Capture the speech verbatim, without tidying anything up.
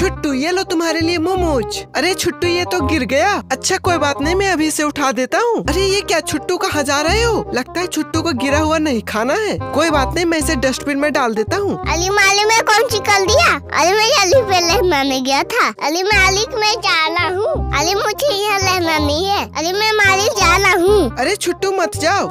छुट्टू ये लो तुम्हारे लिए मोमोज। अरे छुट्टू ये तो गिर गया। अच्छा कोई बात नहीं, मैं अभी इसे उठा देता हूँ। अरे ये क्या छुट्टू कहाँ जा रहे हो? लगता है छुट्टू को गिरा हुआ नहीं खाना है। कोई बात नहीं, मैं इसे डस्टबिन में डाल देता हूँ। अली मालिक में कौन चिकल दिया? अली मैं अली पे लहमाने गया था। अली मालिक मैं जाना हूँ। अली मुझे यहाँ लहमानी है। अली मैं मालिक जाना हूँ। अरे छुट्टू मत जाओ।